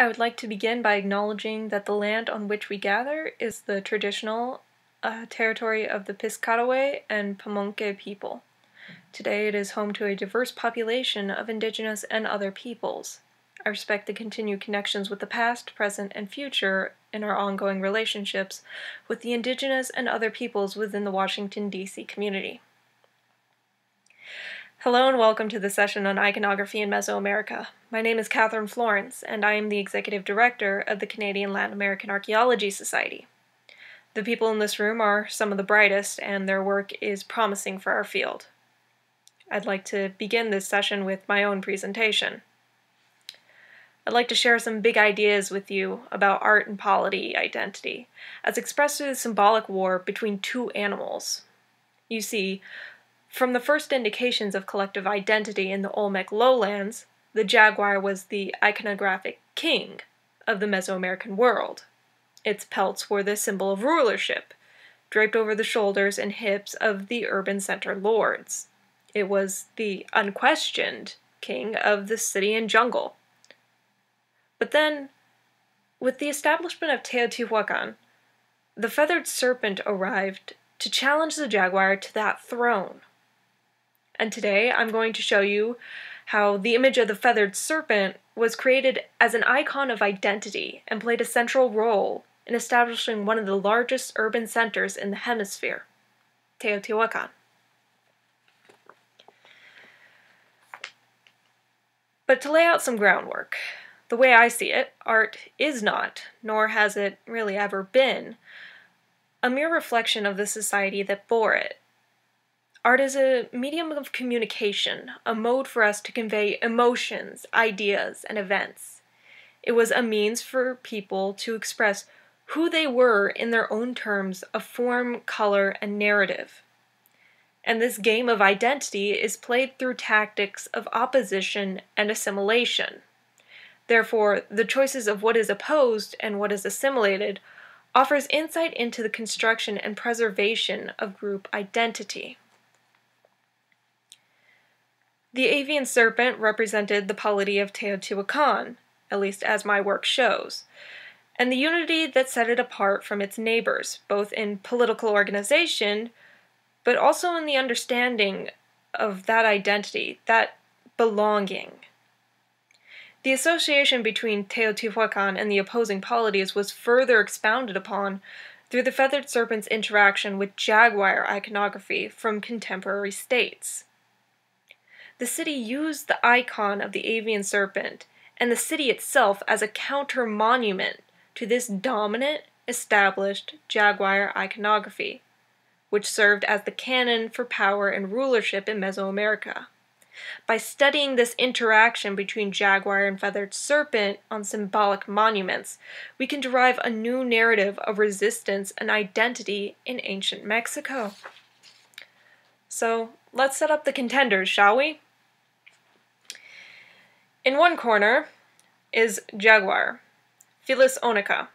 I would like to begin by acknowledging that the land on which we gather is the traditional territory of the Piscataway and Pamunque people. Today it is home to a diverse population of indigenous and other peoples. I respect the continued connections with the past, present, and future in our ongoing relationships with the indigenous and other peoples within the Washington, D.C. community. Hello and welcome to the session on iconography in Mesoamerica. My name is Catherine Florence, and I am the Executive Director of the Canadian Latin American Archaeology Society. The people in this room are some of the brightest, and their work is promising for our field. I'd like to begin this session with my own presentation. I'd like to share some big ideas with you about art and polity identity, as expressed through the symbolic war between two animals. You see, from the first indications of collective identity in the Olmec lowlands, the jaguar was the iconographic king of the Mesoamerican world. Its pelts were the symbol of rulership, draped over the shoulders and hips of the urban center lords. It was the unquestioned king of the city and jungle. But then, with the establishment of Teotihuacan, the feathered serpent arrived to challenge the jaguar to that throne. And today I'm going to show you how the image of the feathered serpent was created as an icon of identity and played a central role in establishing one of the largest urban centers in the hemisphere, Teotihuacan. But to lay out some groundwork, the way I see it, art is not, nor has it really ever been, a mere reflection of the society that bore it. Art is a medium of communication, a mode for us to convey emotions, ideas, and events. It was a means for people to express who they were in their own terms of form, color, and narrative. And this game of identity is played through tactics of opposition and assimilation. Therefore, the choices of what is opposed and what is assimilated offers insight into the construction and preservation of group identity. The avian serpent represented the polity of Teotihuacan, at least as my work shows, and the unity that set it apart from its neighbors, both in political organization, but also in the understanding of that identity, that belonging. The association between Teotihuacan and the opposing polities was further expounded upon through the feathered serpent's interaction with jaguar iconography from contemporary states. The city used the icon of the avian serpent and the city itself as a counter-monument to this dominant, established jaguar iconography, which served as the canon for power and rulership in Mesoamerica. By studying this interaction between jaguar and feathered serpent on symbolic monuments, we can derive a new narrative of resistance and identity in ancient Mexico. So, let's set up the contenders, shall we? In one corner is jaguar, Felis onca,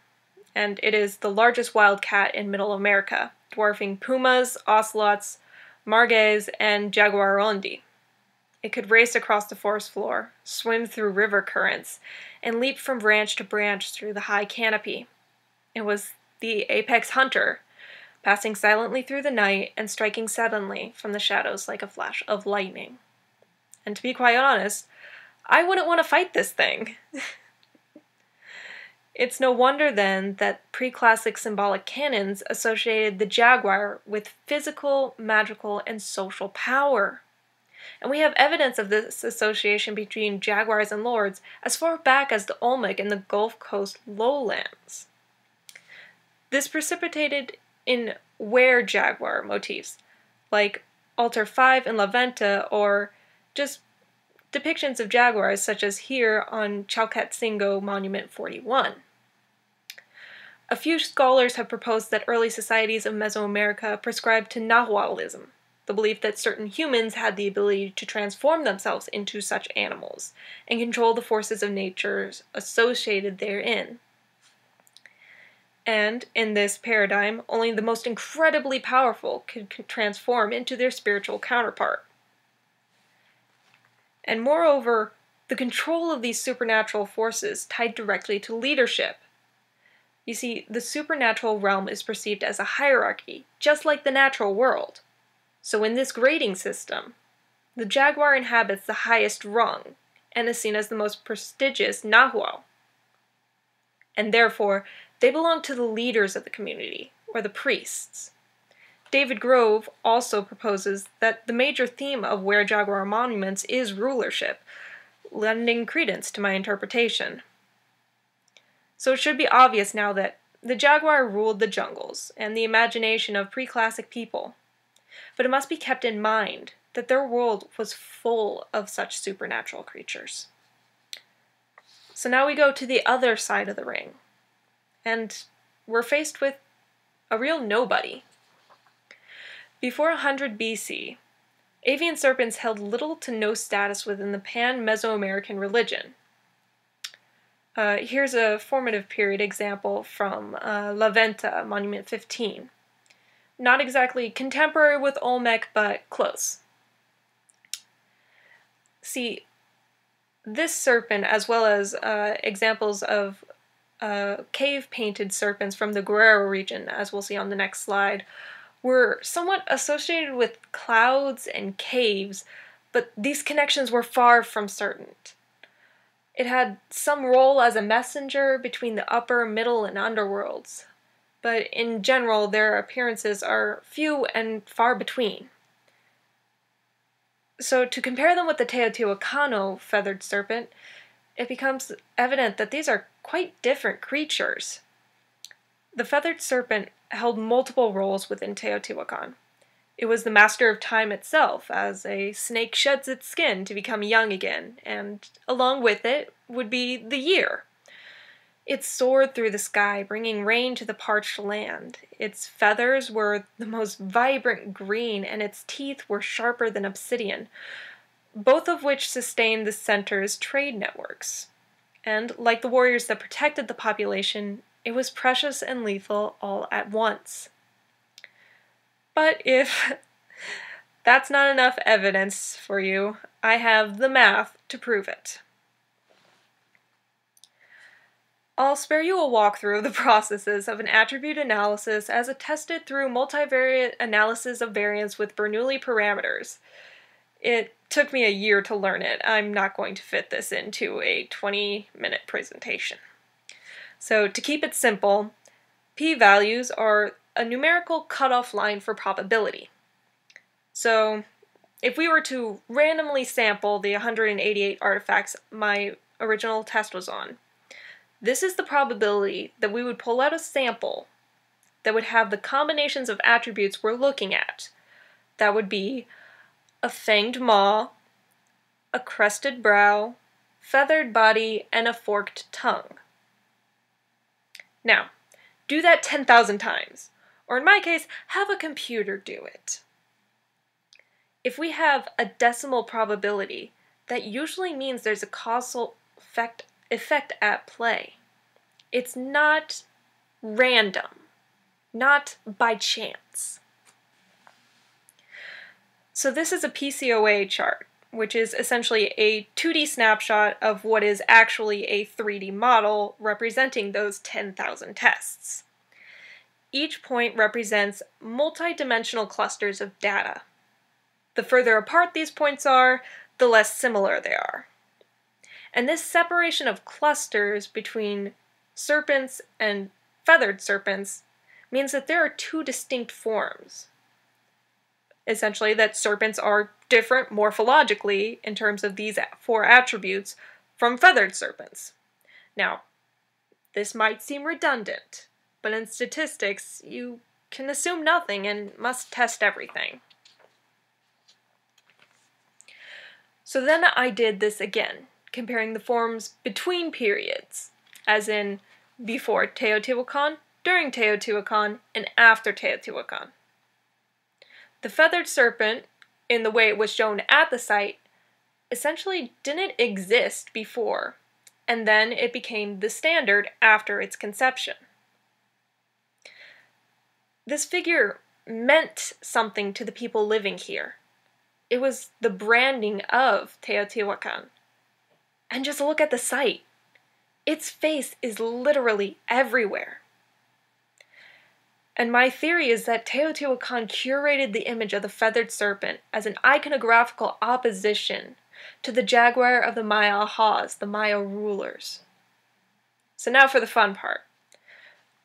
and it is the largest wild cat in Middle America, dwarfing pumas, ocelots, margays, and jaguarondi. It could race across the forest floor, swim through river currents, and leap from branch to branch through the high canopy. It was the apex hunter, passing silently through the night and striking suddenly from the shadows like a flash of lightning. And to be quite honest, I wouldn't want to fight this thing. It's no wonder, then, that pre-classic symbolic canons associated the jaguar with physical, magical, and social power. And we have evidence of this association between jaguars and lords as far back as the Olmec in the Gulf Coast lowlands. This precipitated in were jaguar motifs, like Altar 5 in La Venta, or just depictions of jaguars such as here on Chalcatzingo Monument 41. A few scholars have proposed that early societies of Mesoamerica prescribed to Nahualism, the belief that certain humans had the ability to transform themselves into such animals and control the forces of nature associated therein. And, in this paradigm, only the most incredibly powerful could transform into their spiritual counterpart. And moreover, the control of these supernatural forces tied directly to leadership. You see, the supernatural realm is perceived as a hierarchy, just like the natural world. So in this grading system, the jaguar inhabits the highest rung, and is seen as the most prestigious Nahual. And therefore, they belong to the leaders of the community, or the priests. David Grove also proposes that the major theme of Where Jaguar Monuments is rulership, lending credence to my interpretation. So it should be obvious now that the jaguar ruled the jungles and the imagination of pre-classic people. But it must be kept in mind that their world was full of such supernatural creatures. So now we go to the other side of the ring, and we're faced with a real nobody. Before 100 BC, avian serpents held little to no status within the pan-Mesoamerican religion. Here's a formative period example from La Venta, Monument 15. Not exactly contemporary with Olmec, but close. See, this serpent, as well as examples of cave-painted serpents from the Guerrero region, as we'll see on the next slide, were somewhat associated with clouds and caves, but these connections were far from certain. It had some role as a messenger between the upper, middle, and underworlds, but in general their appearances are few and far between. So to compare them with the Teotihuacano feathered serpent, it becomes evident that these are quite different creatures. The feathered serpent held multiple roles within Teotihuacan. It was the master of time itself, as a snake sheds its skin to become young again, and along with it would be the year. It soared through the sky, bringing rain to the parched land. Its feathers were the most vibrant green, and its teeth were sharper than obsidian, both of which sustained the center's trade networks. And like the warriors that protected the population, it was precious and lethal all at once. But if that's not enough evidence for you, I have the math to prove it. I'll spare you a walkthrough of the processes of an attribute analysis as attested through multivariate analysis of variance with Bernoulli parameters. It took me a year to learn it. I'm not going to fit this into a 20-minute presentation. So to keep it simple, p-values are a numerical cutoff line for probability. So if we were to randomly sample the 188 artifacts my original test was on, this is the probability that we would pull out a sample that would have the combinations of attributes we're looking at. That would be a fanged maw, a crested brow, feathered body, and a forked tongue. Now, do that 10,000 times, or in my case, have a computer do it. If we have a decimal probability, that usually means there's a causal effect at play. It's not random, not by chance. So this is a PCOA chart, which is essentially a 2D snapshot of what is actually a 3D model representing those 10,000 tests. Each point represents multi-dimensional clusters of data. The further apart these points are, the less similar they are. And this separation of clusters between serpents and feathered serpents means that there are two distinct forms. Essentially, that serpents are different morphologically in terms of these four attributes from feathered serpents. Now, this might seem redundant, but in statistics, you can assume nothing and must test everything. So then I did this again, comparing the forms between periods, as in before Teotihuacan, during Teotihuacan, and after Teotihuacan. The feathered serpent, in the way it was shown at the site, essentially didn't exist before, and then it became the standard after its conception. This figure meant something to the people living here. It was the branding of Teotihuacan. And just look at the site. Its face is literally everywhere. And my theory is that Teotihuacan curated the image of the feathered serpent as an iconographical opposition to the jaguar of the Maya Ahas, the Maya rulers. So now for the fun part.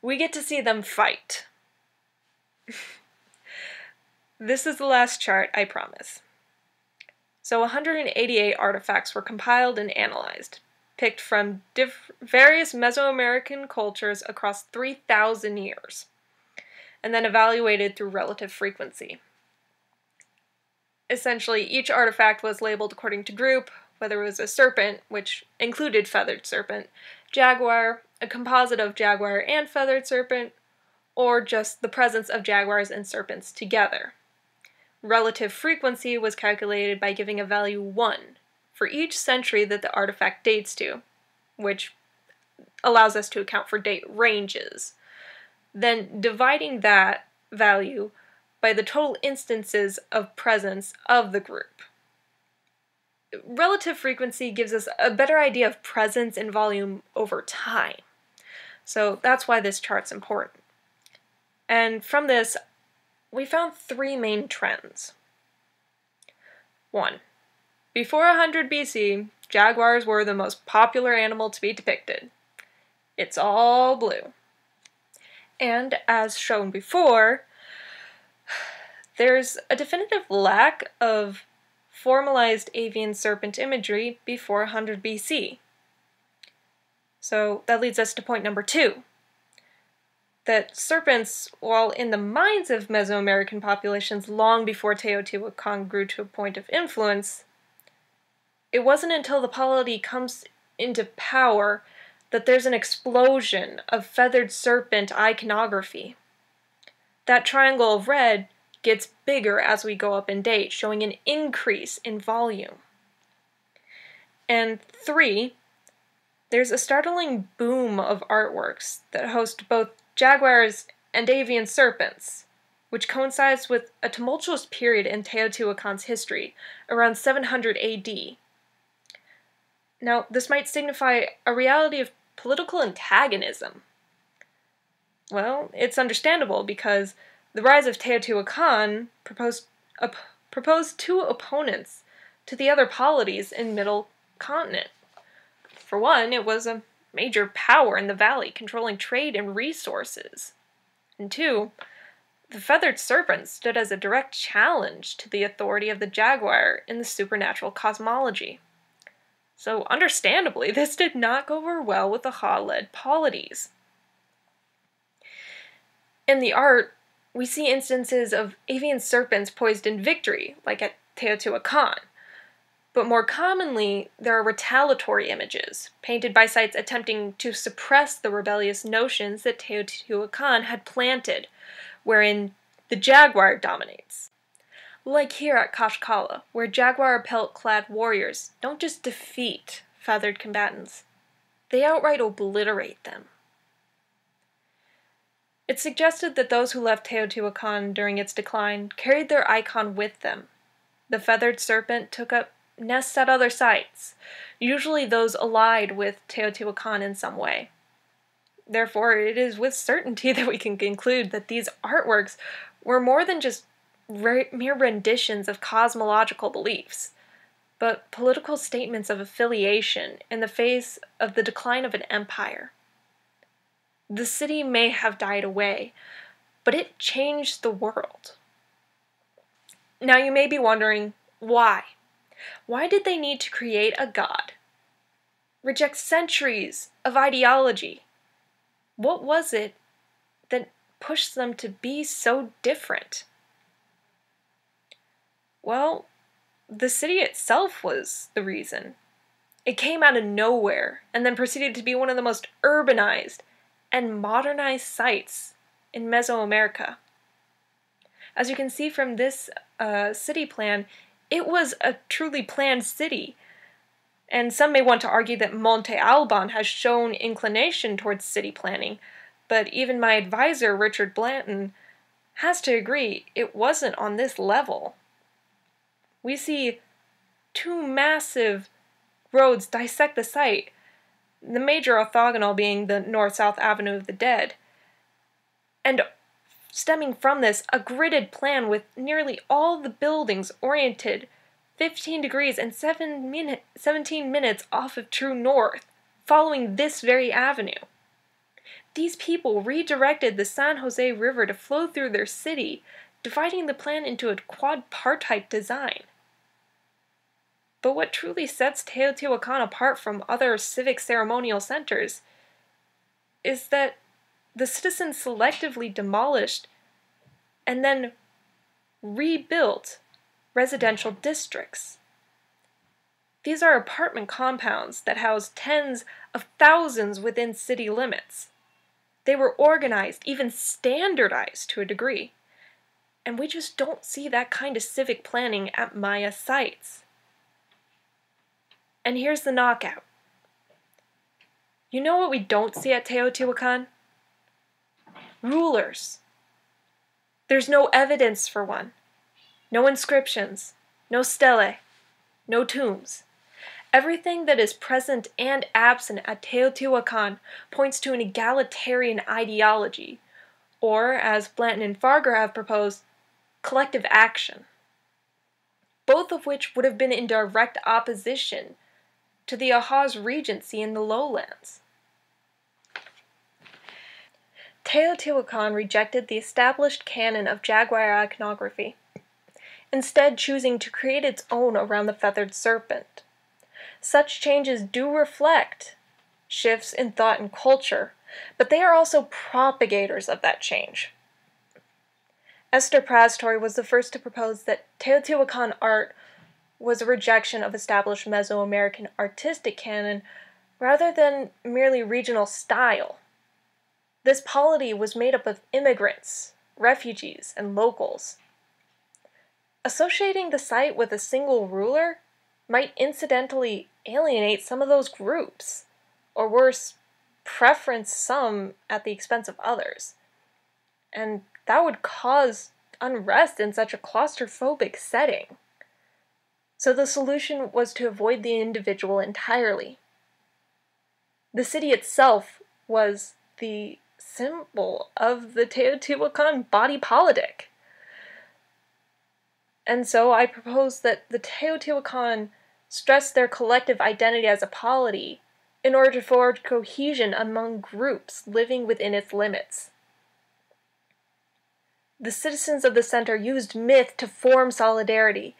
We get to see them fight. This is the last chart, I promise. So 188 artifacts were compiled and analyzed, picked from various Mesoamerican cultures across 3,000 years, and then evaluated through relative frequency. Essentially, each artifact was labeled according to group, whether it was a serpent, which included feathered serpent, jaguar, a composite of jaguar and feathered serpent, or just the presence of jaguars and serpents together. Relative frequency was calculated by giving a value 1 for each century that the artifact dates to, which allows us to account for date ranges. Then dividing that value by the total instances of presence of the group. Relative frequency gives us a better idea of presence and volume over time. So that's why this chart's important. And from this, we found three main trends. 1. Before 100 BC, jaguars were the most popular animal to be depicted. It's all blue. And as shown before, there's a definitive lack of formalized avian serpent imagery before 100 BC. So that leads us to point number 2. That serpents, while in the minds of Mesoamerican populations long before Teotihuacan grew to a point of influence, it wasn't until the polity comes into power that there's an explosion of feathered serpent iconography. That triangle of red gets bigger as we go up in date, showing an increase in volume. And 3, there's a startling boom of artworks that host both jaguars and avian serpents, which coincides with a tumultuous period in Teotihuacan's history, around 700 AD. Now, this might signify a reality of political antagonism. Well, it's understandable because the rise of Teotihuacan proposed two opponents to the other polities in Middle Continent. For one, it was a major power in the valley, controlling trade and resources. And 2, the feathered serpent stood as a direct challenge to the authority of the jaguar in the supernatural cosmology. So understandably, this did not go over well with the Ha-led polities. In the art, we see instances of avian serpents poised in victory, like at Teotihuacan. But more commonly, there are retaliatory images, painted by sites attempting to suppress the rebellious notions that Teotihuacan had planted, wherein the jaguar dominates. Like here at Caxcala, where jaguar pelt-clad warriors don't just defeat feathered combatants, they outright obliterate them. It's suggested that those who left Teotihuacan during its decline carried their icon with them. The feathered serpent took up nests at other sites, usually those allied with Teotihuacan in some way. Therefore, it is with certainty that we can conclude that these artworks were more than just mere renditions of cosmological beliefs, but political statements of affiliation in the face of the decline of an empire. The city may have died away, but it changed the world. Now you may be wondering, why? Why did they need to create a god? Reject centuries of ideology? What was it that pushed them to be so different? Well, the city itself was the reason. It came out of nowhere and then proceeded to be one of the most urbanized and modernized sites in Mesoamerica. As you can see from this city plan, it was a truly planned city, and some may want to argue that Monte Alban has shown inclination towards city planning, but even my advisor, Richard Blanton, has to agree it wasn't on this level. We see two massive roads dissect the site, the major orthogonal being the north-south avenue of the dead. And stemming from this, a gridded plan with nearly all the buildings oriented 15 degrees and 17 minutes off of true north, following this very avenue. These people redirected the San Jose River to flow through their city, dividing the plan into a quadpartite design. But what truly sets Teotihuacan apart from other civic ceremonial centers is that the citizens selectively demolished and then rebuilt residential districts. These are apartment compounds that house tens of thousands within city limits. They were organized, even standardized to a degree. And we just don't see that kind of civic planning at Maya sites. And here's the knockout. You know what we don't see at Teotihuacan? Rulers. There's no evidence for one. No inscriptions, no stelae, no tombs. Everything that is present and absent at Teotihuacan points to an egalitarian ideology, or, as Blanton and Farger have proposed, collective action, both of which would have been in direct opposition to the Aha's regency in the lowlands. Teotihuacan rejected the established canon of jaguar iconography, instead choosing to create its own around the feathered serpent. Such changes do reflect shifts in thought and culture, but they are also propagators of that change. Esther Prastori was the first to propose that Teotihuacan art was a rejection of established Mesoamerican artistic canon rather than merely regional style. This polity was made up of immigrants, refugees, and locals. Associating the site with a single ruler might incidentally alienate some of those groups, or worse, preference some at the expense of others. And that would cause unrest in such a claustrophobic setting. So the solution was to avoid the individual entirely. The city itself was the symbol of the Teotihuacan body politic. And so I propose that the Teotihuacan stress their collective identity as a polity in order to forge cohesion among groups living within its limits. The citizens of the center used myth to form solidarity.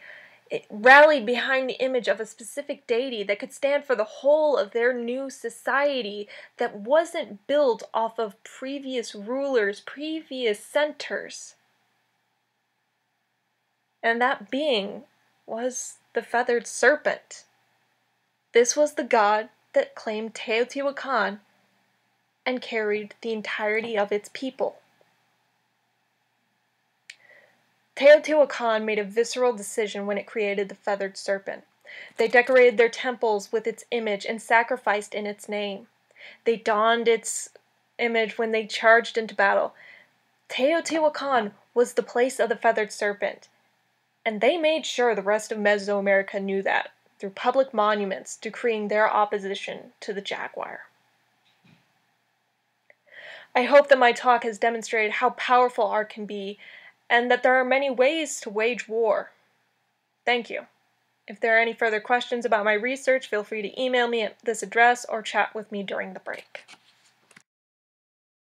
It rallied behind the image of a specific deity that could stand for the whole of their new society that wasn't built off of previous rulers, previous centers. And that being was the feathered serpent. This was the god that claimed Teotihuacan and carried the entirety of its people. Teotihuacan made a visceral decision when it created the feathered serpent. They decorated their temples with its image and sacrificed in its name. They donned its image when they charged into battle. Teotihuacan was the place of the feathered serpent. And they made sure the rest of Mesoamerica knew that, through public monuments decreeing their opposition to the jaguar. I hope that my talk has demonstrated how powerful art can be, and that there are many ways to wage war. Thank you. If there are any further questions about my research, feel free to email me at this address or chat with me during the break.